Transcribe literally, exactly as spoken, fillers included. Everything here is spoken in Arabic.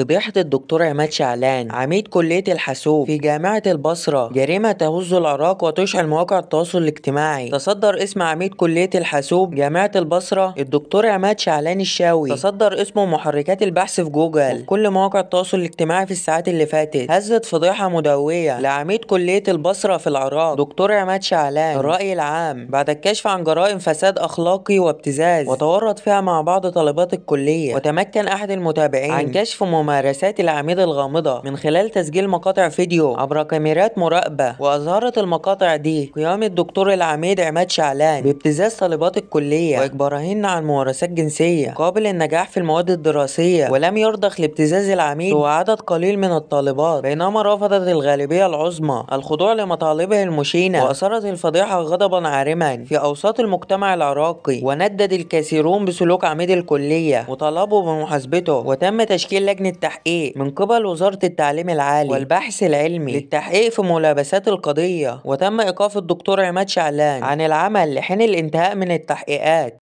في ضيافة الدكتور عماد شعلان عميد كلية الحاسوب في جامعة البصرة جريمة تهز العراق وتشعل مواقع التواصل الاجتماعي. تصدر اسم عميد كلية الحاسوب جامعة البصرة الدكتور عماد شعلان الشاوي، تصدر اسمه محركات البحث في جوجل وفي كل مواقع التواصل الاجتماعي في الساعات اللي فاتت. هزت فضيحة مدوية لعميد كلية البصرة في العراق دكتور عماد شعلان الرأي العام بعد الكشف عن جرائم فساد أخلاقي وابتزاز وتورط فيها مع بعض طالبات الكلية. وتمكن أحد المتابعين عن كشف ممارسات العميد الغامضة من خلال تسجيل مقاطع فيديو عبر كاميرات مراقبة، وأظهرت المقاطع دي قيام الدكتور العميد عماد شعلان بابتزاز طالبات الكلية وإجبارهن عن ممارسات جنسية قابل النجاح في المواد الدراسية، ولم يرضخ لابتزاز العميد سوى عدد قليل من الطالبات، بينما رفضت الغالبية العظمى الخضوع لمطالبه المشينة. وأثارت الفضيحة غضبا عارما في أوساط المجتمع العراقي، وندد الكثيرون بسلوك عميد الكلية وطلبوا بمحاسبته، وتم تشكيل لجنة تحقيق من قبل وزارة التعليم العالي والبحث العلمي للتحقيق في ملابسات القضية، وتم إيقاف الدكتور عماد شعلان عن العمل لحين الانتهاء من التحقيقات.